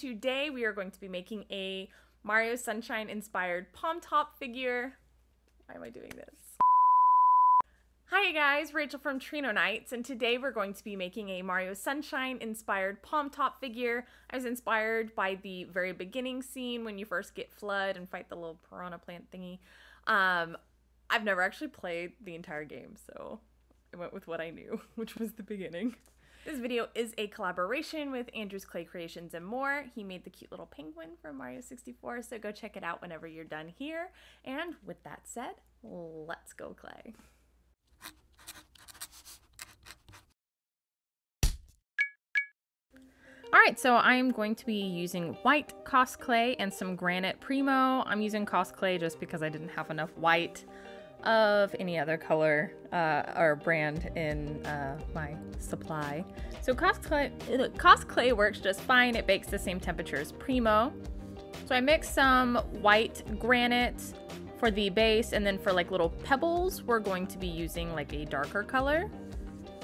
Today we are going to be making a Mario Sunshine inspired palm top figure. Why am I doing this? Hi guys, Rachel from Trino Nights, and today we're going to be making a Mario Sunshine inspired palm top figure. I was inspired by the very beginning scene when you first get FLUDD and fight the little piranha plant thingy. I've never actually played the entire game, so I went with what I knew, which was the beginning. This video is a collaboration with Andrew's Clay Creations and more. He made the cute little penguin from Mario 64, so go check it out whenever you're done here. And with that said, let's go clay. Alright, so I'm going to be using white Kos Clay and some Granite Primo. I'm using Kos Clay just because I didn't have enough white of any other color or brand in my supply. So Kos Clay works just fine. It bakes the same temperature as Primo. So I mixed some white granite for the base, and then for like little pebbles, we're going to be using like a darker color.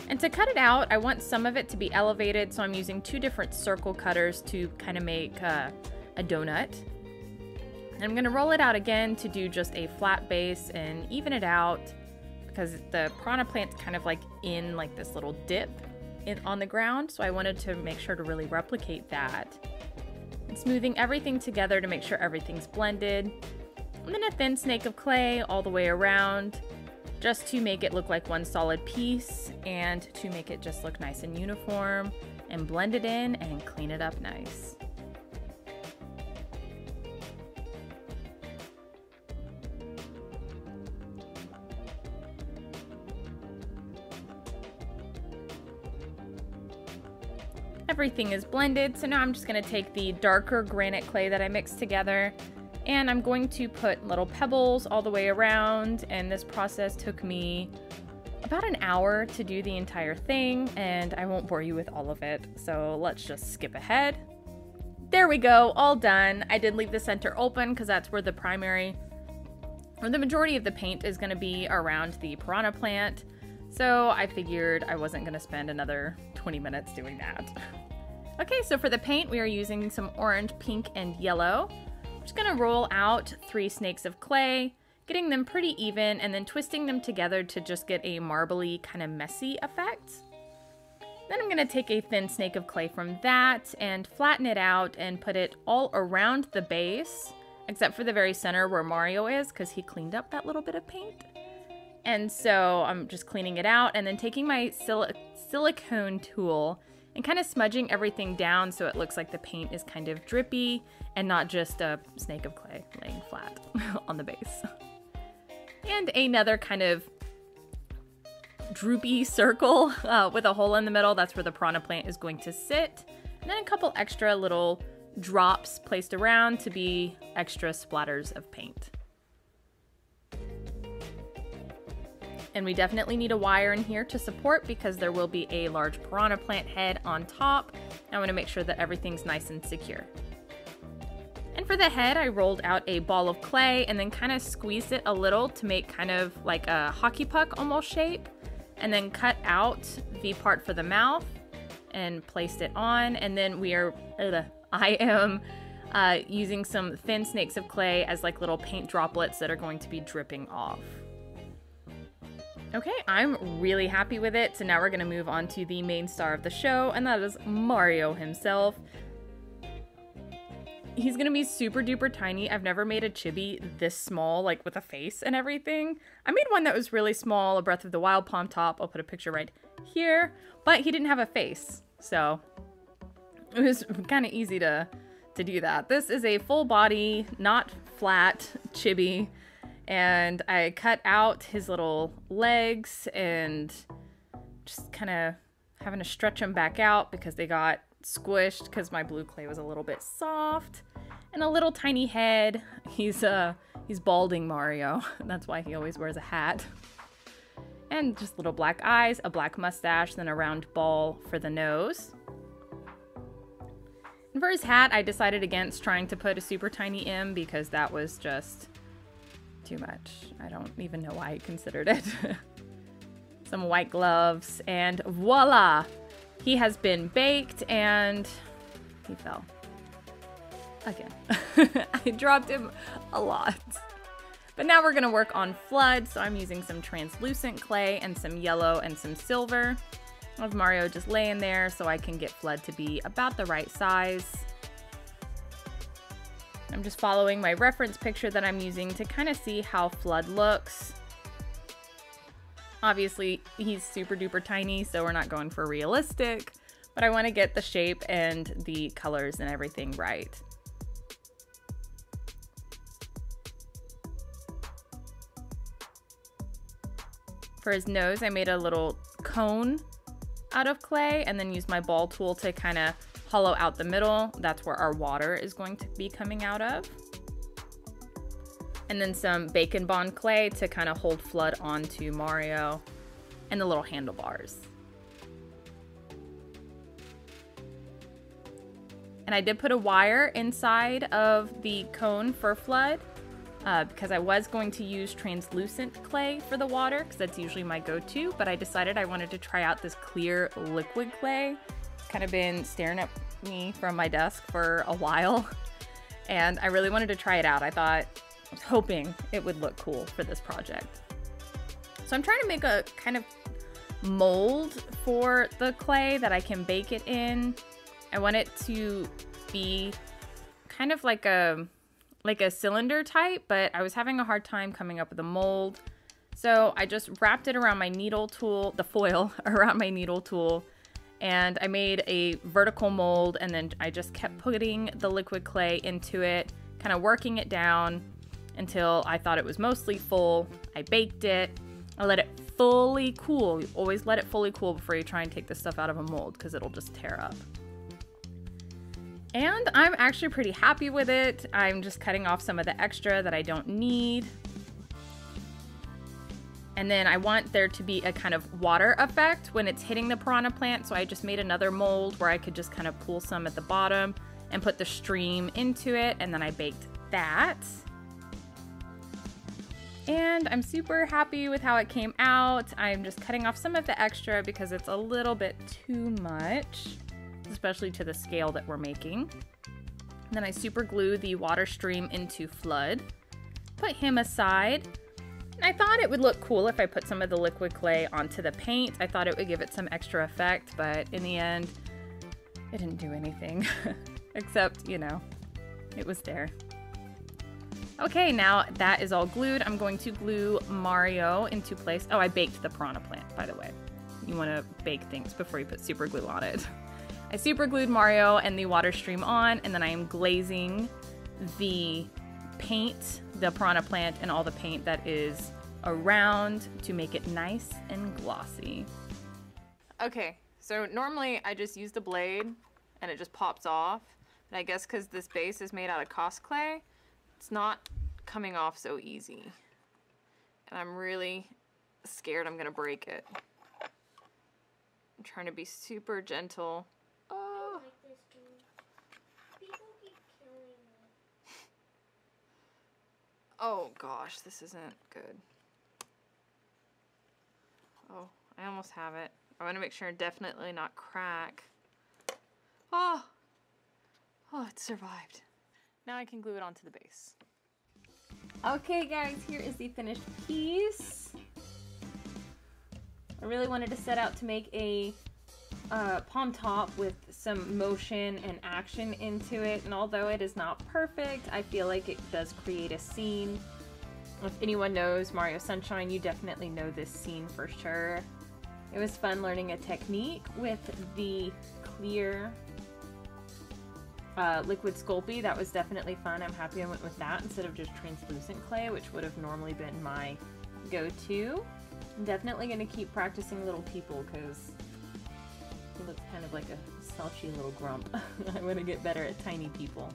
And to cut it out, I want some of it to be elevated, so I'm using two different circle cutters to kind of make a donut. And I'm going to roll it out again to do just a flat base and even it out, because the piranha plant's kind of like in like this little dip on the ground, so I wanted to make sure to really replicate that. And smoothing everything together to make sure everything's blended. And then a thin snake of clay all the way around, just to make it look like one solid piece and to make it just look nice and uniform, and blend it in and clean it up nice. Everything is blended, so now I'm just going to take the darker granite clay that I mixed together, and I'm going to put little pebbles all the way around, and this process took me about an hour to do the entire thing, and I won't bore you with all of it, so let's just skip ahead. There we go, all done. I did leave the center open because that's where the primary, or the majority of the paint is going to be around the piranha plant, so I figured I wasn't going to spend another 20 minutes doing that. Okay, so for the paint, we are using some orange, pink, and yellow. Just gonna roll out three snakes of clay, getting them pretty even, and then twisting them together to just get a marbly, kind of messy effect. Then I'm gonna take a thin snake of clay from that and flatten it out and put it all around the base, except for the very center where Mario is, because he cleaned up that little bit of paint. And so I'm just cleaning it out and then taking my silicone tool and kind of smudging everything down so it looks like the paint is kind of drippy and not just a snake of clay laying flat on the base. And another kind of droopy circle with a hole in the middle. That's where the piranha plant is going to sit. And then a couple extra little drops placed around to be extra splatters of paint. And we definitely need a wire in here to support, because there will be a large piranha plant head on top. I want to make sure that everything's nice and secure. And for the head, I rolled out a ball of clay and then kind of squeezed it a little to make kind of like a hockey puck almost shape, and then cut out the part for the mouth and placed it on. And then we are, I am using some thin snakes of clay as like little paint droplets that are going to be dripping off. Okay, I'm really happy with it, so now we're going to move on to the main star of the show, and that is Mario himself. He's going to be super duper tiny. I've never made a chibi this small, like with a face and everything. I made one that was really small, a Breath of the Wild palm top. I'll put a picture right here, but he didn't have a face, so it was kind of easy to do that. This is a full body, not flat chibi. And I cut out his little legs and just kind of having to stretch them back out because they got squished because my blue clay was a little bit soft. And a little tiny head. He's balding Mario. That's why he always wears a hat. And just little black eyes, a black mustache, then a round ball for the nose. And for his hat, I decided against trying to put a super tiny M because that was just too much. I don't even know why I considered it. Some white gloves, and voila! He has been baked, and he fell. again. I dropped him a lot. But now we're gonna work on FLUDD, so I'm using some translucent clay and some yellow and some silver. I have Mario just laying there so I can get FLUDD to be about the right size. I'm just following my reference picture that I'm using to kind of see how FLUDD looks. Obviously, he's super duper tiny, so we're not going for realistic, but I wanna get the shape and the colors and everything right. For his nose, I made a little cone out of clay and then used my ball tool to kind of hollow out the middle. That's where our water is going to be coming out of. And then some bacon bond clay to kind of hold FLUDD onto Mario and the little handlebars. And I did put a wire inside of the cone for FLUDD. Because I was going to use translucent clay for the water, because that's usually my go-to, but I decided I wanted to try out this clear liquid clay. It's kind of been staring at me from my desk for a while, and I really wanted to try it out. I was hoping it would look cool for this project. So I'm trying to make a kind of mold for the clay that I can bake it in. I want it to be kind of like a cylinder type, but I was having a hard time coming up with a mold. So I just wrapped it around my needle tool, the foil around my needle tool, and I made a vertical mold, and then I just kept putting the liquid clay into it, kind of working it down until I thought it was mostly full. I baked it. I let it fully cool. You always let it fully cool before you try and take this stuff out of a mold because it'll just tear up. And I'm actually pretty happy with it. I'm just cutting off some of the extra that I don't need. And then I want there to be a kind of water effect when it's hitting the piranha plant. So I just made another mold where I could just kind of pull some at the bottom and put the stream into it. And then I baked that. And I'm super happy with how it came out. I'm just cutting off some of the extra because it's a little bit too much, especially to the scale that we're making. And then I super glue the water stream into FLUDD, put him aside. And I thought it would look cool if I put some of the liquid clay onto the paint. I thought it would give it some extra effect, but in the end, it didn't do anything except, you know, it was there. Okay, now that is all glued. I'm going to glue Mario into place. Oh, I baked the piranha plant, by the way. You want to bake things before you put super glue on it. I super glued Mario and the water stream on, and then I am glazing the paint, the piranha plant, and all the paint that is around to make it nice and glossy. Okay, so normally I just use the blade and it just pops off, and I guess because this base is made out of Kos Clay, it's not coming off so easy. And I'm really scared I'm going to break it. I'm trying to be super gentle. Oh gosh, this isn't good. Oh, I almost have it. I want to make sure definitely not crack. Oh! Oh, it survived. Now I can glue it onto the base. Okay guys, here is the finished piece. I really wanted to set out to make a palm top with some motion and action into it, and although it is not perfect, I feel like it does create a scene. If anyone knows Mario Sunshine, you definitely know this scene for sure. It was fun learning a technique with the clear liquid Sculpey. That was definitely fun. I'm happy I went with that instead of just translucent clay, which would have normally been my go-to. I'm definitely going to keep practicing little people because he looks kind of like a slouchy little grump. I want to get better at tiny people.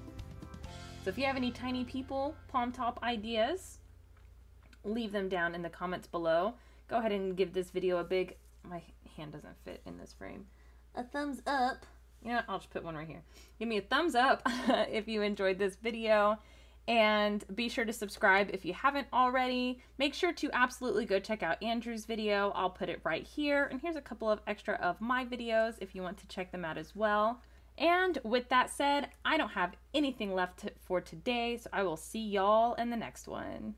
So if you have any tiny people palm top ideas, leave them down in the comments below. Go ahead and give this video a big, my hand doesn't fit in this frame, a thumbs up. You know what? I'll just put one right here. Give me a thumbs up if you enjoyed this video. And be sure to subscribe if you haven't already. Make sure to absolutely go check out Andrew's video. I'll put it right here. And here's a couple of extra of my videos if you want to check them out as well. And with that said, I don't have anything left for today, so I will see y'all in the next one.